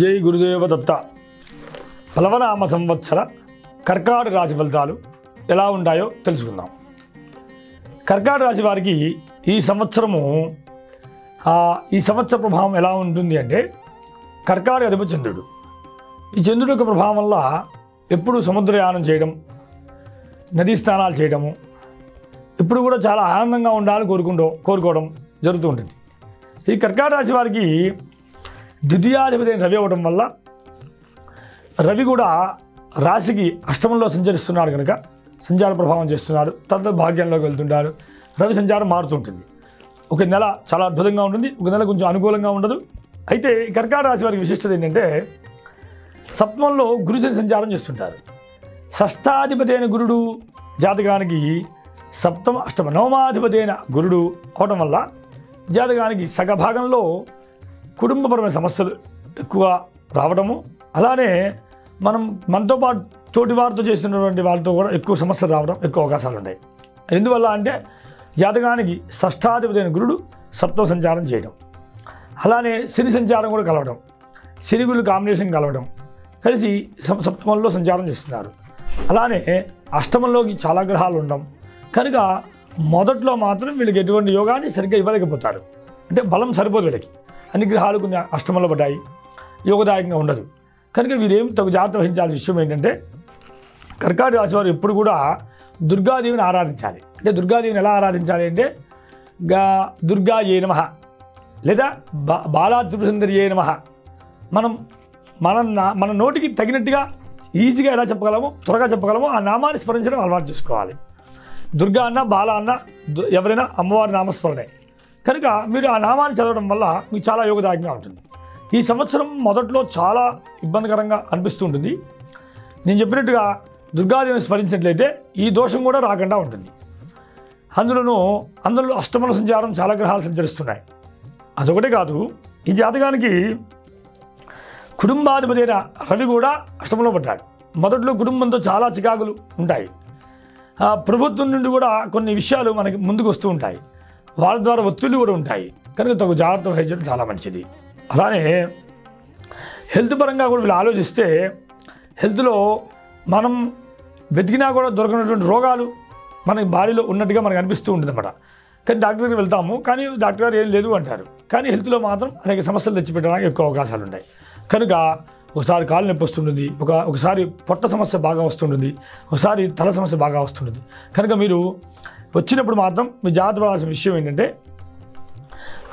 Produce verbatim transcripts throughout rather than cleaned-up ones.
జై గురుదేవ దత్త ఫలవనామ సంవత్సర కర్కాటక రాశి ఫలితాలు ఎలా ఉంటాయో తెలుసుకుందాం. కర్కాటక రాశి వారికి ఈ సంవత్సరము ఈ సంవత్సర ప్రభావం ఎలా ఉంటుంది అంటే కర్కాటక అధిపతి చంద్రుడు. ఈ చంద్రుడి యొక్క ప్రభావం వల్ల ఎప్పుడు సముద్రయానం చేయడం, నదీ స్నానాలు చేయడము, ఇప్పుడు కూడా చాలా ఆనందంగా ఉండాలని కోరుకుంటూ కోరుకోవడం జరుగుతూ ఉంటుంది. ఈ కర్కాటక రాశి వారికి ద్వితీయాధిపతి రవి అవ్వడం వల్ల రవి కూడా రాశికి అష్టమంలో సంచరిస్తున్నాడు కనుక సంచార ప్రభావం చేస్తున్నాడు. తర్వాత భాగ్యంలోకి వెళ్తుంటాడు. రవి సంచారం మారుతుంటుంది. ఒక నెల చాలా అద్భుతంగా ఉంటుంది, ఒక నెల కొంచెం అనుకూలంగా ఉండదు. అయితే కర్కాటక రాశి వారికి విశిష్టత ఏంటంటే సప్తమంలో గురుశని సంచారం చేస్తుంటారు. షష్టాధిపతి అయిన గురుడు జాతకానికి సప్తమ అష్టమ నవమాధిపతి అయిన గురుడు అవడం వల్ల జాతకానికి సగ భాగంలో కుటుంబపరమైన సమస్యలు ఎక్కువ రావడము, అలానే మనం మనతో పాటు తోటి వారితో చేస్తున్నటువంటి వాళ్ళతో కూడా ఎక్కువ సమస్యలు రావడం ఎక్కువ అవకాశాలు ఉన్నాయి. ఎందువల్ల అంటే జాతకానికి షష్టాధిపతి గురుడు సప్తమ సంచారం చేయడం, అలానే శని సంచారం కూడా కలవడం, శని గురుడు కాంబినేషన్ కలవడం కలిసి సప్తమంలో సంచారం చేస్తున్నారు. అలానే అష్టమంలోకి చాలా గ్రహాలు ఉండడం కనుక మొదట్లో మాత్రం వీళ్ళకి ఎటువంటి యోగాన్ని సరిగ్గా ఇవ్వలేకపోతారు. అంటే బలం సరిపోదు వీళ్ళకి, అన్ని గ్రహాలు కొన్ని అష్టమంలో పడ్డాయి, యోగదాయకంగా ఉండదు కనుక వీరేం తగు జాగ్రత్త వహించాల్సిన విషయం ఏంటంటే కర్కాటక రాశి వారు ఎప్పుడు కూడా దుర్గాదేవిని ఆరాధించాలి. అంటే దుర్గాదేవిని ఎలా ఆరాధించాలి అంటే గా దుర్గా ఏ నమః లేదా బా బాలా త్రిపురసుందరి ఏ నమః. మనం మన మన నోటికి తగినట్టుగా ఈజీగా ఎలా చెప్పగలమో త్వరగా చెప్పగలమో ఆ నామాన్ని స్మరించడం అలవాటు చేసుకోవాలి. దుర్గా అన్న బాల అన్న ఎవరైనా అమ్మవారి నామస్మరణే కనుక మీరు ఆ నామాన్ని చదవడం వల్ల మీకు చాలా యోగదాయకంగా ఉంటుంది. ఈ సంవత్సరం మొదట్లో చాలా ఇబ్బందికరంగా అనిపిస్తూ ఉంటుంది. నేను చెప్పినట్టుగా దుర్గాదేవిని స్మరించినట్లయితే ఈ దోషం కూడా రాకుండా ఉంటుంది. అందులోనూ అందులో అష్టమల సంచారం చాలా గ్రహాలు సంచరిస్తున్నాయి. అదొకటే కాదు, ఈ జాతకానికి కుటుంబాధిపతి అయిన రవి కూడా అష్టమంలో పడ్డాడు. మొదట్లో కుటుంబంతో చాలా చికాకులు ఉంటాయి. ప్రభుత్వం నుండి కూడా కొన్ని విషయాలు మనకి ముందుకు వస్తూ ఉంటాయి, వాళ్ళ ద్వారా ఒత్తిళ్ళు కూడా ఉంటాయి కనుక తగు జాగ్రత్త వహించడం చాలా మంచిది. అలానే హెల్త్ పరంగా కూడా వీళ్ళు ఆలోచిస్తే హెల్త్లో మనం వెతికినా కూడా దొరకనటువంటి రోగాలు మన బాడీలో ఉన్నట్టుగా మనకు అనిపిస్తూ ఉంటుందన్నమాట. కానీ డాక్టర్ దగ్గరికి వెళ్తాము, కానీ డాక్టర్ గారు ఏం లేదు అంటారు, కానీ హెల్త్లో మాత్రం అనేక సమస్యలు తెచ్చిపెట్టడానికి ఎక్కువ అవకాశాలు ఉంటాయి కనుక ఒకసారి కాలు నొప్పి వస్తుంటుంది, ఒక ఒకసారి పొట్ట సమస్య బాగా వస్తుంటుంది, ఒకసారి తల సమస్య బాగా వస్తుంటుంది కనుక మీరు వచ్చినప్పుడు మాత్రం మీ జాగ్రత్త పడాల్సిన విషయం ఏంటంటే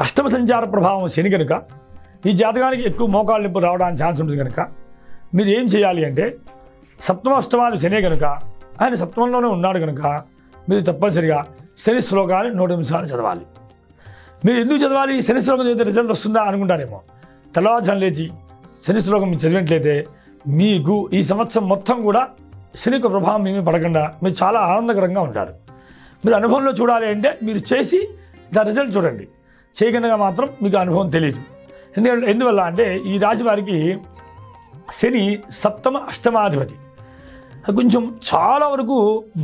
అష్టమ సంచార ప్రభావం శని కనుక ఈ జాతకానికి ఎక్కువ మోకాళ్ళ నొప్పి రావడానికి ఛాన్స్ ఉంటుంది కనుక మీరు ఏం చేయాలి అంటే సప్తమ అష్టమాలు శనే కనుక ఆయన సప్తమంలోనే ఉన్నాడు కనుక మీరు తప్పనిసరిగా శని శ్లోకాన్ని నూట నిమిషాలు చదవాలి. మీరు ఎందుకు చదవాలి? శని శ్లోకం చదివితే రిజల్ట్ వస్తుందా అనుకుంటారేమో. తెల్లవారుజామున లేచి శని శ్లోకం మీరు చదివినట్లయితే మీకు ఈ సంవత్సరం మొత్తం కూడా శని యొక్క ప్రభావం ఏమీ పడకుండా మీరు చాలా ఆనందకరంగా ఉంటారు. మీరు అనుభవంలో చూడాలి అంటే మీరు చేసి దాని రిజల్ట్ చూడండి, చేయకుండా మాత్రం మీకు అనుభవం తెలియదు. ఎందుకంటే ఎందువల్ల అంటే ఈ రాశి వారికి శని సప్తమ అష్టమాధిపతి కొంచెం చాలా వరకు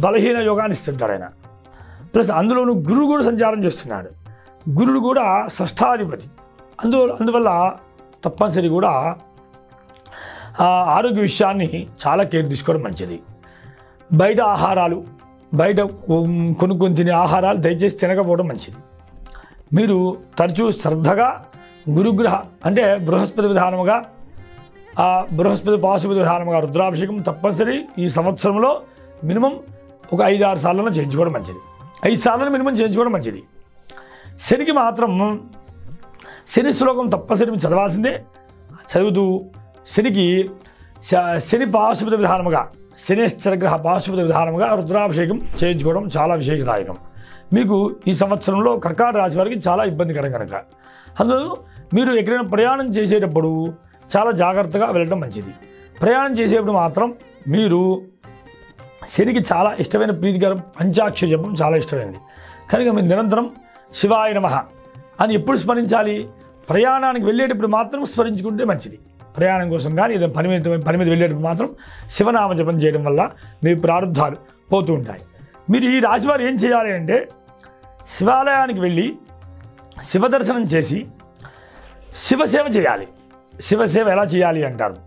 బలహీన యోగాన్ని ఇస్తుంటాడు ఆయన. ప్లస్ అందులోనూ గురువు కూడా సంచారం చేస్తున్నాడు, గురుడు కూడా షష్టాధిపతి. అందు అందువల్ల తప్పనిసరి కూడా ఆరోగ్య విషయాన్ని చాలా కేర్ తీసుకోవడం మంచిది. బయట ఆహారాలు బయట కొనుక్కొని తినే ఆహారాలు దయచేసి తినకపోవడం మంచిది. మీరు తరచూ శ్రద్ధగా గురుగ్రహ అంటే బృహస్పతి విధానముగా ఆ బృహస్పతి పాశుపతి విధానముగా రుద్రాభిషేకం తప్పనిసరి ఈ సంవత్సరంలో మినిమం ఒక ఐదు ఆరు సార్లను చేయించుకోవడం మంచిది. ఐదు సార్లను మినిమం చేయించుకోవడం మంచిది. శనికి మాత్రం శని శ్లోకం తప్పనిసరి మీరు చదవాల్సిందే. చదువుతూ శనికి శని పాశుపతి విధానముగా శనిశ్చరగ్రహ పాశుపతి విధానముగా రుద్రాభిషేకం చేయించుకోవడం చాలా విశేషదాయకం. మీకు ఈ సంవత్సరంలో కర్కాటక రాశి వారికి చాలా ఇబ్బందికరం కనుక అందులో మీరు ఎక్కడైనా ప్రయాణం చేసేటప్పుడు చాలా జాగ్రత్తగా వెళ్ళడం మంచిది. ప్రయాణం చేసేటప్పుడు మాత్రం మీరు శనికి చాలా ఇష్టమైన ప్రీతికరం పంచాక్షరి జపం చాలా ఇష్టమైనది కనుక మీరు నిరంతరం శివాయ నమః అని ఎప్పుడు స్మరించాలి? ప్రయాణానికి వెళ్ళేటప్పుడు మాత్రం స్మరించుకుంటే మంచిది. ప్రయాణం కోసం కానీ ఏదైనా పని మీద పని మీద వెళ్ళేటప్పుడు మాత్రం శివనామ జపం చేయడం వల్ల మీ ప్రారంధాలు పోతూ ఉంటాయి. మీరు ఈ రాశివారు ఏం చేయాలి అంటే శివాలయానికి వెళ్ళి శివ దర్శనం చేసి శివసేవ చేయాలి. శివసేవ ఎలా చేయాలి అంటారు.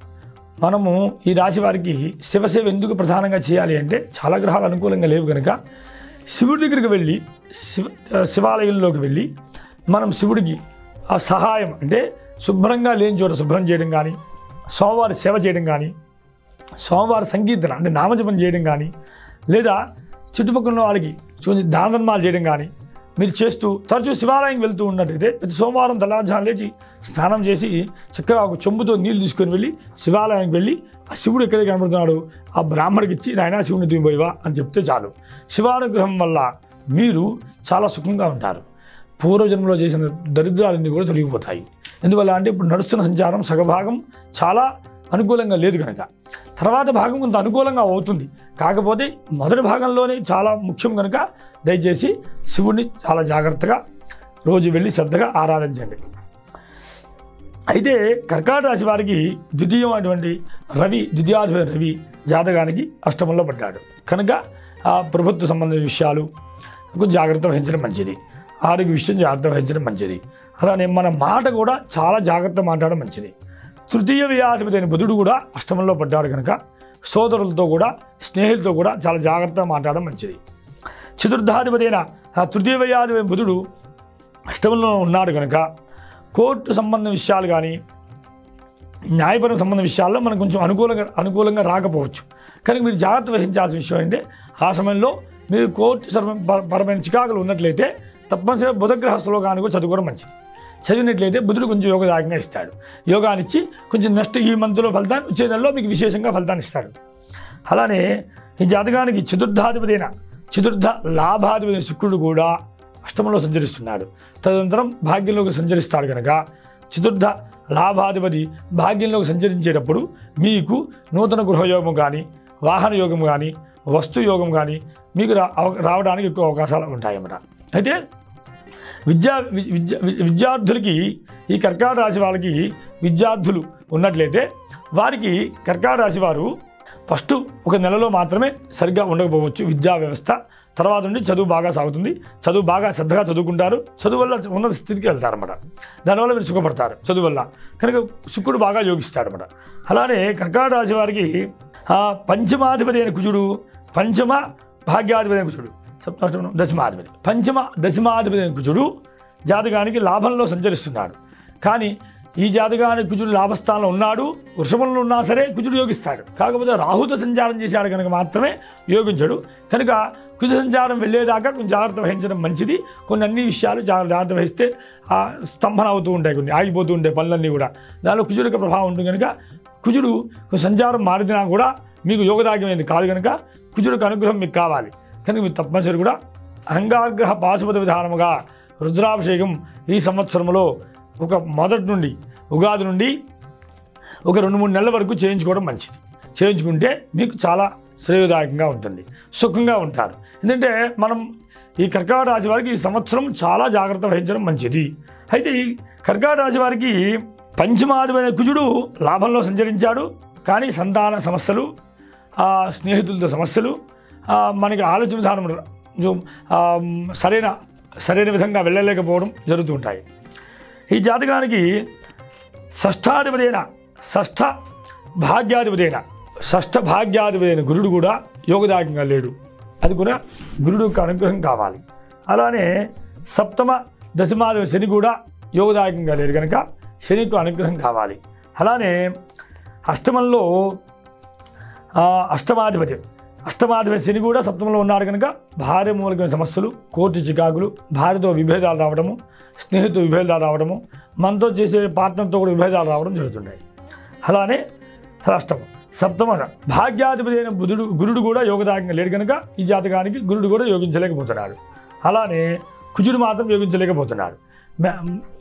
మనము ఈ రాశి వారికి శివసేవ ఎందుకు ప్రధానంగా చేయాలి అంటే చాలా గ్రహాలు అనుకూలంగా లేవు కనుక శివుడి దగ్గరికి వెళ్ళి శివ శివాలయంలోకి వెళ్ళి మనం శివుడికి ఆ సహాయం అంటే శుభ్రంగా లేని చోట శుభ్రం చేయడం కానీ, సోమవారం సేవ చేయడం కానీ, సోమవారం సంకీర్తన అంటే నామజపం చేయడం కానీ, లేదా చుట్టుపక్కల వాళ్ళకి దాన ధర్మాలు చేయడం కానీ మీరు చేస్తూ తరచూ శివాలయం వెళ్తూ ఉన్నట్టయితే ప్రతి సోమవారం తెల్లవారుజామున లేచి స్నానం చేసి చక్కగా ఒక చెంబుతో నీళ్లు తీసుకొని వెళ్ళి శివాలయానికి వెళ్ళి ఆ శివుడు ఎక్కడే కనబడుతున్నాడు ఆ బ్రాహ్మడికి ఇచ్చి నాయనా శివుడిని దింపోయివా అని చెప్తే చాలు. శివానుగ్రహం వల్ల మీరు చాలా సుఖంగా ఉంటారు. పూర్వజన్మలో చేసిన దరిద్రాలన్నీ కూడా తొలగిపోతాయి. ఎందువల్ల అంటే ఇప్పుడు నడుస్తున్న సంచారం సగభాగం చాలా అనుకూలంగా లేదు కనుక తర్వాత భాగం కొంత అనుకూలంగా అవుతుంది. కాకపోతే మొదటి భాగంలోనే చాలా ముఖ్యం కనుక దయచేసి శివుడిని చాలా జాగ్రత్తగా రోజు వెళ్ళి శ్రద్ధగా ఆరాధించండి. అయితే కర్కాటక రాశి వారికి ద్వితీయమైనటువంటి రవి ద్వితీయాధిపతి రవి జాతకానికి అష్టమంలో పడ్డాడు కనుక ఆ ప్రభుత్వ సంబంధించిన విషయాలు కొంచెం జాగ్రత్త వహించడం మంచిది. ఆరోగ్య విషయం జాగ్రత్త వహించడం మంచిది. అలానే మన మాట కూడా చాలా జాగ్రత్త మాట్లాడడం మంచిది. తృతీయ వ్యయాధిపతి అయిన బుధుడు కూడా అష్టమంలో పడ్డాడు కనుక సోదరులతో కూడా స్నేహితులతో కూడా చాలా జాగ్రత్తగా మాట్లాడడం మంచిది. చతుర్థాధిపతి అయిన తృతీయ వ్యయాధిపతి బుధుడు అష్టమంలో ఉన్నాడు కనుక కోర్టు సంబంధం విషయాలు కానీ న్యాయపరం సంబంధ విషయాల్లో మనకు కొంచెం అనుకూలంగా అనుకూలంగా రాకపోవచ్చు కానీ మీరు జాగ్రత్త వహించాల్సిన విషయం అంటే ఆ సమయంలో మీరు కోర్టు పరమైన చికాకులు ఉన్నట్లయితే తప్పనిసరిగా బుధగ్రహ శ్లోకాన్ని కూడా చదువుకోవడం మంచిది. చదివినట్లయితే బుధుడు కొంచెం యోగదాయకంగా ఇస్తాడు. యోగాన్ని ఇచ్చి కొంచెం నెక్స్ట్ ఈ మంత్లో ఫలితాన్ని వచ్చే నెలలో మీకు విశేషంగా ఫలితాన్ని ఇస్తాడు. అలానే ఈ జాతకానికి చతుర్థాధిపతి అయిన చతుర్థ లాభాధిపతి శుక్రుడు కూడా అష్టమంలో సంచరిస్తున్నాడు. తదనంతరం భాగ్యంలోకి సంచరిస్తాడు కనుక చతుర్థ లాభాధిపతి భాగ్యంలోకి సంచరించేటప్పుడు మీకు నూతన గృహయోగం కానీ, వాహన యోగం కానీ, వస్తు యోగం కానీ మీకు రా రావడానికి ఎక్కువ అవకాశాలు ఉంటాయన్నమాట. అయితే విద్యా విద్య విద్యార్థులకి ఈ కర్కాటక రాశి వాళ్ళకి విద్యార్థులు ఉన్నట్లయితే వారికి కర్కాటక రాశి వారు ఫస్ట్ ఒక నెలలో మాత్రమే సరిగ్గా ఉండకపోవచ్చు విద్యా వ్యవస్థ. తర్వాత నుండి చదువు బాగా సాగుతుంది. చదువు బాగా శ్రద్ధగా చదువుకుంటారు. చదువు వల్ల ఉన్నత స్థితికి వెళ్తారు అన్నమాట. దానివల్ల మీరు సుఖపడతారు చదువు వల్ల కనుక శుక్రుడు బాగా యోగిస్తాడు అన్నమాట. అలానే కర్కాటక రాశి వారికి పంచమాధిపతి అయిన కుజుడు పంచమ భాగ్యాధిపతి అయిన కుజుడు సప్తమ దశమాధిపతి పంచమ దశమాధిపతి అయిన కుజుడు జాతకానికి లాభంలో సంచరిస్తున్నాడు. కానీ ఈ జాతకానికి కుజుడు లాభస్థానంలో ఉన్నాడు. వృషభంలో ఉన్నా సరే కుజుడు యోగిస్తాడు. కాకపోతే రాహుతో సంచారం చేశాడు కనుక మాత్రమే యోగించడు. కనుక కుజ సంచారం వెళ్ళేదాకా కొంచెం జాగ్రత్త వహించడం మంచిది. కొన్ని అన్ని విషయాలు జాగ్రత్త వహిస్తే స్తంభన అవుతూ ఉంటాయి, కొన్ని ఆగిపోతూ ఉంటాయి పనులన్నీ కూడా. దానిలో కుజుడు యొక్క ప్రభావం ఉంటుంది కనుక కుజుడు సంచారం మారినా కూడా మీకు యోగదాయకమైనది కాదు కనుక కుజుడు యొక్క అనుగ్రహం మీకు కావాలి కనుక మీరు తప్పనిసరి కూడా అంగాగ్రహ పాశుపత విధానముగా రుద్రాభిషేకం ఈ సంవత్సరంలో ఒక మొదటి నుండి ఉగాది నుండి ఒక రెండు మూడు నెలల వరకు చేయించుకోవడం మంచిది. చేయించుకుంటే మీకు చాలా శ్రేయదాయకంగా ఉంటుంది, సుఖంగా ఉంటారు. ఎందుకంటే మనం ఈ కర్కాటక రాశి వారికి ఈ సంవత్సరం చాలా జాగ్రత్త వహించడం మంచిది. అయితే ఈ కర్కాటక రాశి వారికి పంచమాధిపతి కుజుడు లాభంలో సంచరించాడు. కానీ సంతాన సమస్యలు, స్నేహితులతో సమస్యలు, మనకి ఆలోచన విధానం సరైన సరైన విధంగా వెళ్ళలేకపోవడం జరుగుతూ ఉంటాయి. ఈ జాతకానికి షష్ఠాధిపతైన షష్ఠ భాగ్యాధిపతైన షష్ఠ భాగ్యాధిపతైన గురుడు కూడా యోగదాయకంగా లేడు. అది కూడా గురుడు యొక్క అనుగ్రహం కావాలి. అలానే సప్తమ దశమాధిపతి శని కూడా యోగదాయకంగా లేడు కనుక శని యొక్క అనుగ్రహం కావాలి. అలానే అష్టమంలో అష్టమాధిపతి అష్టమాధిపతి శని కూడా సప్తమంలో ఉన్నారు కనుక భార్య మూలకమైన సమస్యలు, కోర్టు చికాకులు, భార్యతో విభేదాలు రావడము, స్నేహితులు విభేదాలు రావడము, మనతో చేసే పార్ట్నర్తో కూడా విభేదాలు రావడం జరుగుతున్నాయి. అలానే అష్టమం సప్తమ భాగ్యాధిపతి అయిన బుధుడు గురుడు కూడా యోగదాయకంగా లేడు కనుక ఈ జాతకానికి గురుడు కూడా యోగించలేకపోతున్నాడు. అలానే కుజుడు మాత్రం యోగించలేకపోతున్నాడు.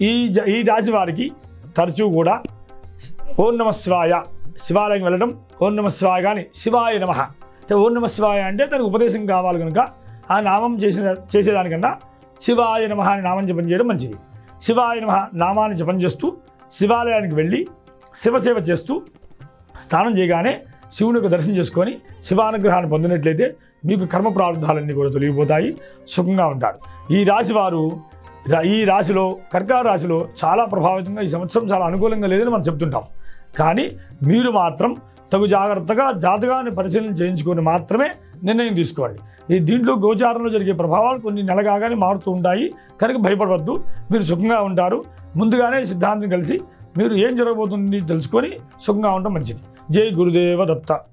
ఈ ఈ రాశి వారికి తరచూ కూడా ఓం నమ శివాయ శివాలయం వెళ్ళడం, ఓం నమ శివాయ కానీ శివాయ నమ అంటే ఓం నమ శివాయ అంటే దానికి ఉపదేశం కావాలి కనుక ఆ నామం చేసిన చేసేదానికన్నా శివాయ నమ అని నామం జపం చేయడం మంచిది. శివాయ నమ నామాన్ని జపం చేస్తూ శివాలయానికి వెళ్ళి శివసేవ చేస్తూ స్నానం చేయగానే శివుని యొక్క దర్శనం చేసుకొని శివానుగ్రహాన్ని పొందినట్లయితే మీకు కర్మ ప్రారంధాలన్నీ కూడా తొలగిపోతాయి, సుఖంగా ఉంటారు. ఈ రాశి వారు ఈ రాశిలో కర్కాటక రాశిలో చాలా ప్రభావితంగా ఈ సంవత్సరం చాలా అనుకూలంగా లేదని మనం చెప్తుంటాం. కానీ మీరు మాత్రం తగు జాగృతగా జాతకాన్ని పరిశీలన చేయించుకొని మాత్రమే నిర్ణయం తీసుకోవాలి. ఈ దీంట్లో గోచారంలో జరిగే ప్రభావాలు కొన్ని నెలగానే మారుతూ ఉంటాయి కనుక భయపడవద్దు. మీరు సుఖంగా ఉంటారు. ముందుగానే సిద్ధాంతం కలిసి మీరు ఏం జరగబోతుంది తెలుసుకొని సుఖంగా ఉండడం మంచిది. జై గురుదేవ దత్త.